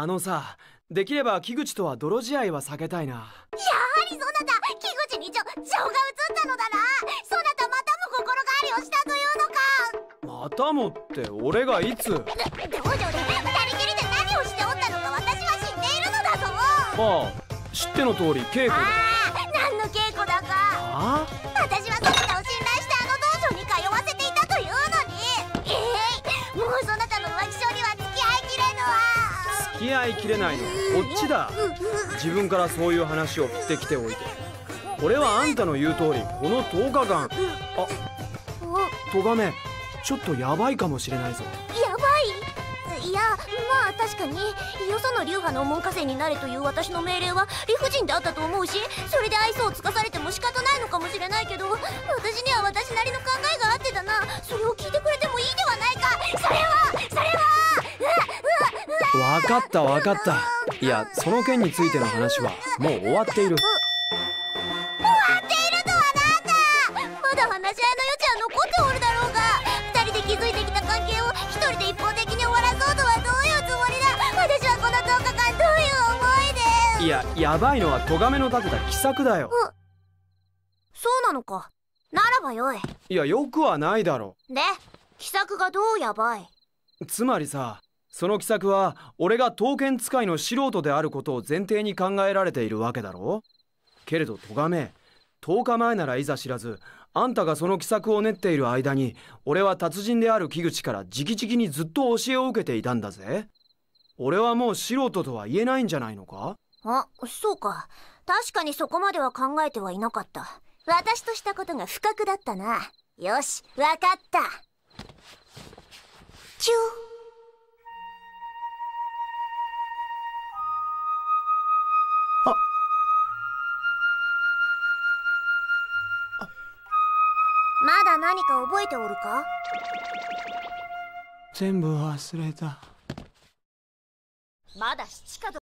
あのさ、できれば木口とは泥仕合は避けたいな。やはりそなた、木口に情が移ったのだな。そなたまたも心変わりをしたというのか。またもって俺がいつ？道場で二人きりで何をしておったのか私は知っているのだぞ。ああ、知っての通り稽古だ。ああ、何の稽古だか。ああ、私はそなたを信頼してあの道場に通わせていたというのに。もうそなたの浮気性には付き合いきれないのはこっちだ。自分からそういう話を振ってきておいて、これはあんたの言う通りこの10日間、あ、トガメ、ちょっとやばいかもしれないぞ。やばい？いや、まあ確かによその流派の門下生になれという私の命令は理不尽であったと思うし、それで愛想をつかされても仕方ないのかもしれないけど、私には私なりの考えがあってだな。それを聞いてくれてもいいではないか。分かった。いや、その件についての話はもう終わっている。とはなんだ。まだ話し合いの余地は残っておるだろうが、二人で築いてきた関係を一人で一方的に終わらそうとはどういうつもりだ。私はこの10日間どういう思いで。いや、やばいのはトガメの立てた奇策だよ。そうなのか。ならばよい。いや、よくはないだろう。で、奇策がどうやばい？つまりさ、その奇策は俺が刀剣使いの素人であることを前提に考えられているわけだろう。けれどトガメ、10日前ならいざ知らず、あんたがその奇策を練っている間に俺は達人である木口から直々にずっと教えを受けていたんだぜ。俺はもう素人とは言えないんじゃないのか。あ、そうか。確かにそこまでは考えてはいなかった。私としたことが不覚だったな。よし、わかった。チュー。まだ何か覚えておるか？全部忘れた。まだ七かと